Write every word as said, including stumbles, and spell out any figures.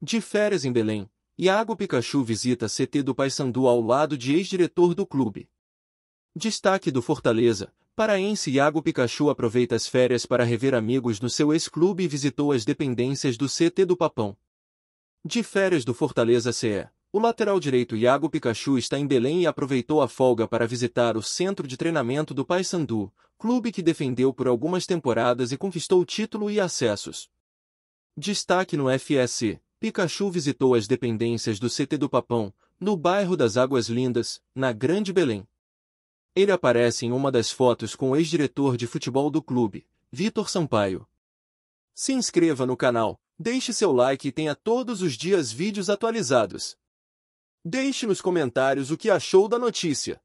De férias em Belém, Yago Pikachu visita a C T do Paysandu ao lado de ex-diretor do clube. Destaque do Fortaleza, paraense Yago Pikachu aproveita as férias para rever amigos no seu ex-clube e visitou as dependências do C T do Papão. De férias do Fortaleza C E, o lateral direito Yago Pikachu está em Belém e aproveitou a folga para visitar o centro de treinamento do Paysandu, clube que defendeu por algumas temporadas e conquistou o título e acessos. Destaque no F S C. Pikachu visitou as dependências do C T do Papão, no bairro das Águas Lindas, na Grande Belém. Ele aparece em uma das fotos com o ex-diretor de futebol do clube, Vitor Sampaio. Se inscreva no canal, deixe seu like e tenha todos os dias vídeos atualizados. Deixe nos comentários o que achou da notícia.